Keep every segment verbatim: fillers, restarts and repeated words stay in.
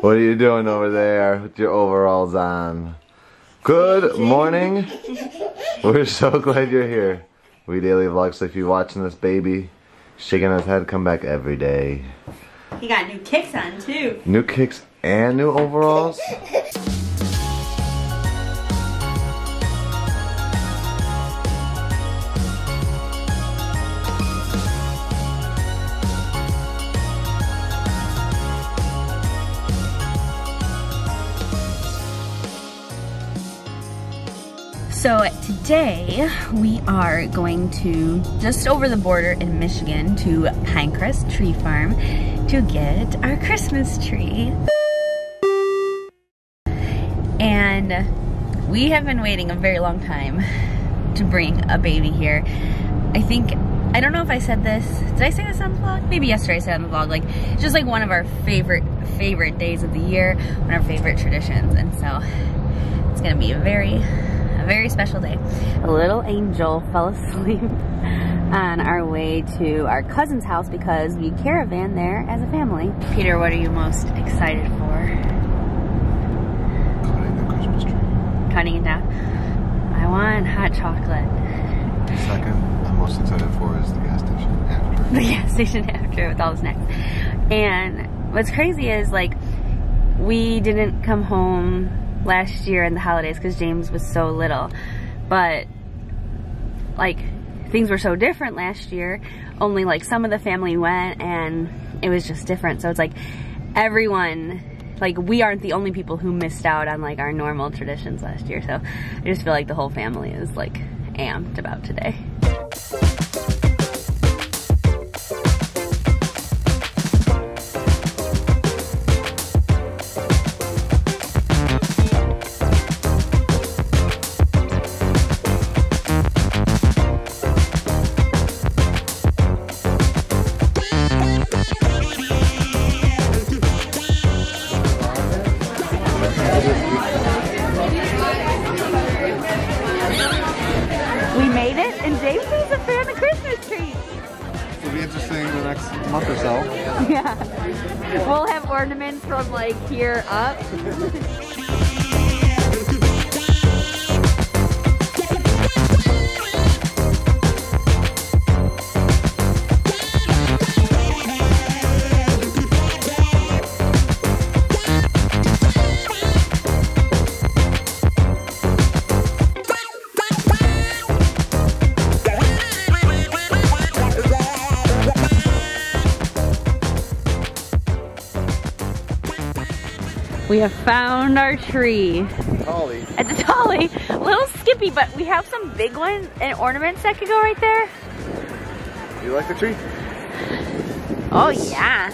What are you doing over there with your overalls on? Good morning. We're so glad you're here. We daily vlog, so if you're watching this baby shaking his head, come back every day. He got new kicks on too. New kicks and new overalls? So today we are going to just over the border in Michigan to Pinecrest Tree Farm to get our Christmas tree. And we have been waiting a very long time to bring a baby here. I think, I don't know if I said this, did I say this on the vlog? Maybe yesterday I said on the vlog, like it's just like one of our favorite, favorite days of the year, one of our favorite traditions. And so it's gonna be a very, very special day. A little angel fell asleep on our way to our cousin's house because we caravan there as a family. Peter, what are you most excited for? Cutting the Christmas tree. Cutting it down? I want hot chocolate. The second I'm most excited for is the gas station after. The gas station after with all the snacks. And what's crazy is like we didn't come home last year in the holidays because James was so little, but like things were so different last year. Only like some of the family went and it was just different, so it's like everyone, like we aren't the only people who missed out on like our normal traditions last year, so I just feel like the whole family is like amped about today. Month or so. Yeah. We'll have ornaments from like here up. We have found our tree. It's a tolly. It's a tolly. A little skippy, but we have some big ones and ornaments that could go right there. You like the tree? Oh yeah.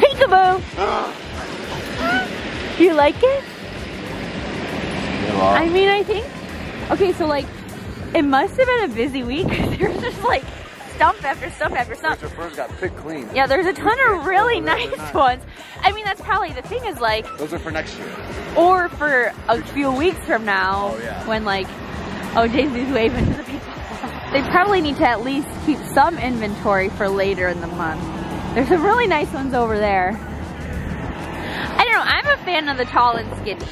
Peekaboo. You like it? I mean, I think. Okay, so like, it must have been a busy week. There's just like stump after stump after stump. Your first got picked clean. Yeah, there's a ton of really nice ones. I mean, that's probably the thing is like those are for next year. Or for a few weeks from now. Oh, yeah. When like, oh, James is waving to the people. They probably need to at least keep some inventory for later in the month. There's some really nice ones over there. I don't know, I'm a fan of the tall and skinny.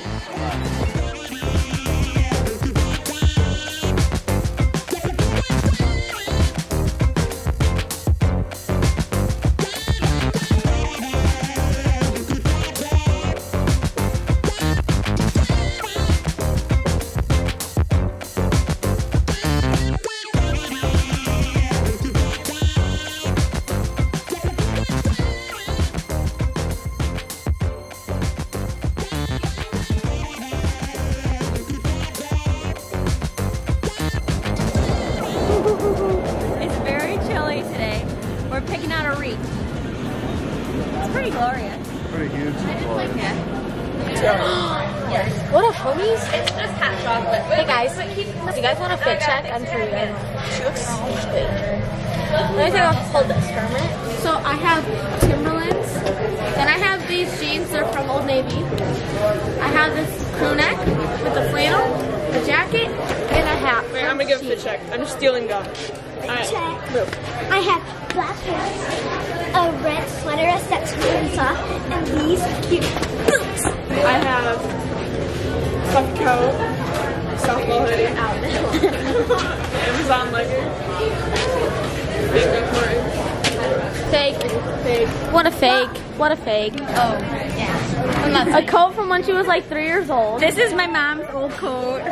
So I have Timberlands, then I have these jeans, they're from Old Navy. I have this crew neck with the flannel, the jacket, and a hat. Wait, I'm gonna give it the check. I'm stealing God. All right, check. Move. I have black hair, a red sweater, a sex and soft, and these cute boots. I have a soft coat, softball hoodie, Amazon luggage, fake, fake, what a fake, what a fake. Oh, yeah. A coat from when she was like three years old. This is my mom's old coat,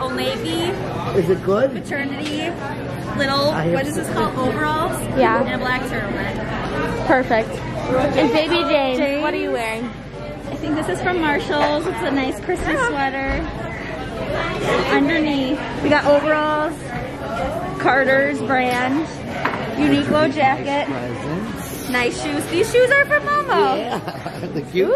Old Navy. Is it good? Maternity. Little, what is this called, overalls? Yeah. And a black turtleneck. Perfect. And baby Jane, James, what are you wearing? I think this is from Marshalls. It's a nice Christmas sweater. Underneath, we got overalls, Carter's brand, Uniqlo jacket, nice shoes. These shoes are from Momo. Yeah, the cute.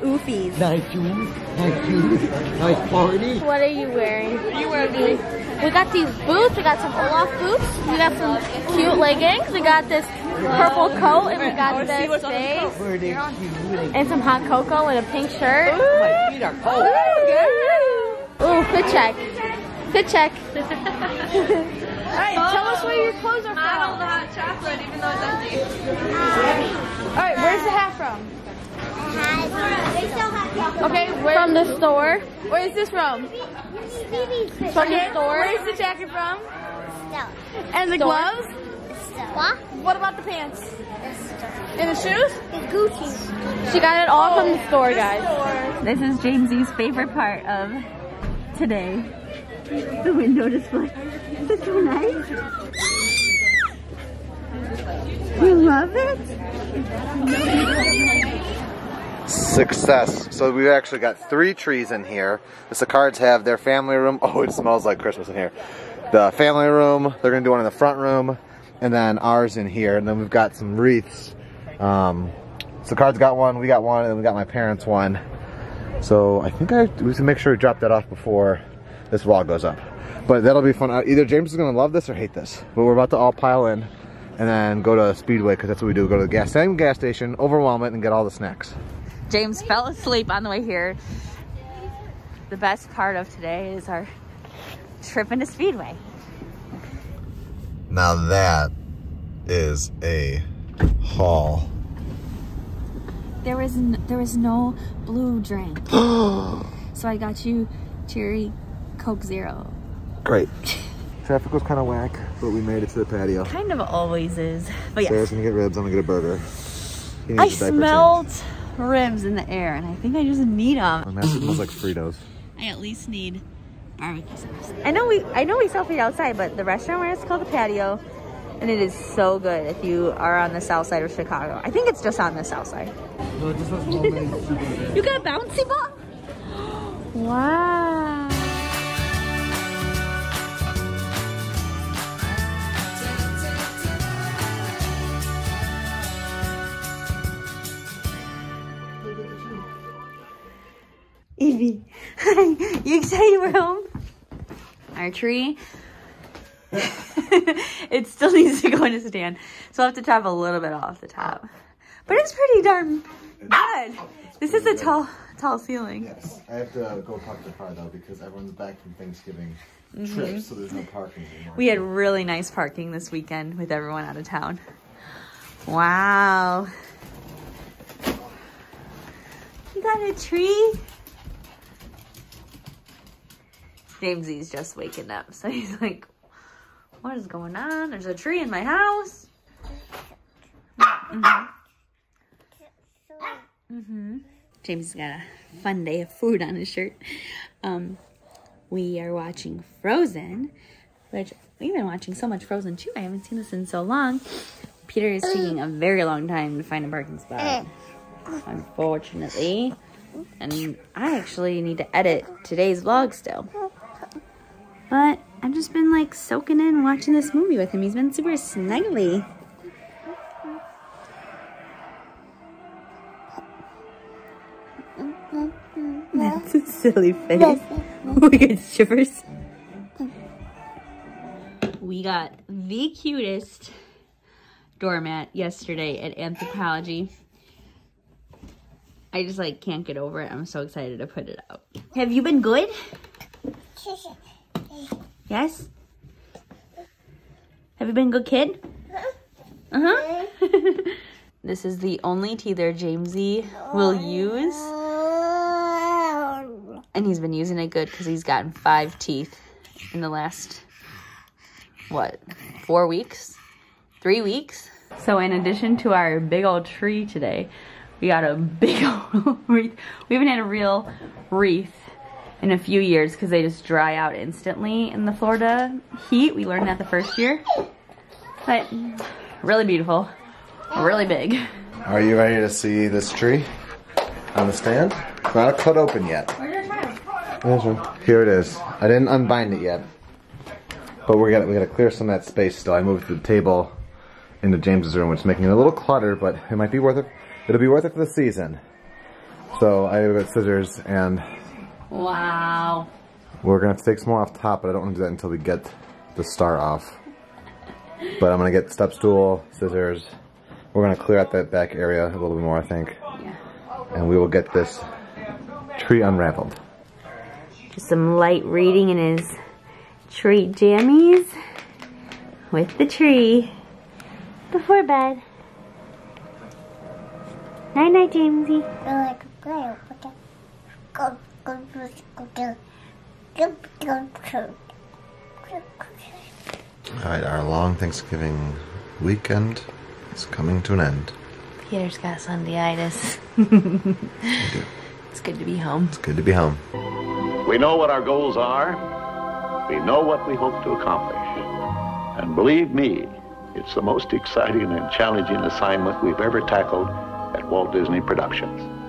Oofies. Nice shoes, nice shoes, nice party. What are you wearing? You wearing these? We got these boots, we got some Olaf boots, we got some cute leggings, we got this purple coat, and we got this face, and some hot cocoa, and a pink shirt. Ooh, my feet are cold. Ooh, fit check. Fit check. Alright, tell us where your clothes are from. I hold the hot chocolate, even though it's empty. Alright, where's the hat from? Okay, where? From the store. Where is this from? From the store. Where is the jacket from? Stella. And the store. Gloves? Stella. What about the pants? The and the shoes? The Gucci. She got it all oh, from the store, guys. Store. This is Jamesy's favorite part of today. The window display. Isn't it nice? You love it? Success. So we've actually got three trees in here. The Sicards have their family room. Oh, it smells like Christmas in here. The family room, they're gonna do one in the front room, and then ours in here. And then we've got some wreaths. Um, Sicards got one, we got one, and then we got my parents one. So I think I we should make sure we drop that off before this wall goes up. But that'll be fun. Either James is gonna love this or hate this. But we're about to all pile in and then go to Speedway, because that's what we do. Go to the gas, same gas station, overwhelm it, and get all the snacks. James fell asleep on the way here. The best part of today is our trip into Speedway. Now that is a haul. There was no, there was no blue drink. So I got you cherry Coke Zero. Great. Traffic was kind of whack, but we made it to the patio. Kind of always is, but yes. Sarah's gonna get ribs, I'm gonna get a burger. I smelled change. Ribs in the air, and I think I just need them. My mask smells like Fritos. I at least need barbecue sauce. I know we, I know we sell food outside, but the restaurant where it's called The Patio, and it is so good if you are on the south side of Chicago. I think it's just on the south side. No, this was homemade. You got a bouncy ball? Wow. Evie, hi. You excited we're home? Our tree. It still needs to go in a stand, so I'll have to chop a little bit off the top. But it's pretty darn bad. This is a tall, tall ceiling. Yes, I have to go park the car though because everyone's back from Thanksgiving mm-hmm. trips, so there's no parking anymore. We had really nice parking this weekend with everyone out of town. Wow. You got a tree? Jamesy's just waking up, so he's like, what is going on? There's a tree in my house. Mm-hmm. Mm-hmm. Jamesy's got a fun day of food on his shirt. Um, we are watching Frozen, which we've been watching so much Frozen too. I haven't seen this in so long. Peter is taking a very long time to find a parking spot, unfortunately. And I actually need to edit today's vlog still. But I've just been like soaking in watching this movie with him. He's been super snuggly. That's a silly face. We get shivers. We got the cutest doormat yesterday at Anthropology. I just like can't get over it. I'm so excited to put it out. Have you been good? Yes? Have you been a good kid? Uh-huh. This is the only teether Jamesy will use. And he's been using it good because he's gotten five teeth in the last, what, four weeks? Three weeks? So in addition to our big old tree today, we got a big old wreath. We haven't had a real wreath in a few years because they just dry out instantly in the Florida heat. We learned that the first year. But really beautiful, really big. Are you ready to see this tree on the stand? It's not cut open yet. There's one. Here it is. I didn't unbind it yet. But we're gonna, we gotta clear some of that space still. I moved the table into James's room, which is making it a little clutter, but it might be worth it. It'll be worth it for the season. So I got scissors and... Wow. We're gonna have to take some more off top, but I don't wanna do that until we get the star off. But I'm gonna get step stool, scissors. We're gonna clear out that back area a little bit more, I think. Yeah. And we will get this tree unraveled. Just some light reading in his tree jammies with the tree before bed. Night night, Jamesy. Alright, our long Thanksgiving weekend is coming to an end. Peter's got Sundayitis. It's good to be home. It's good to be home. We know what our goals are. We know what we hope to accomplish. And believe me, it's the most exciting and challenging assignment we've ever tackled at Walt Disney Productions.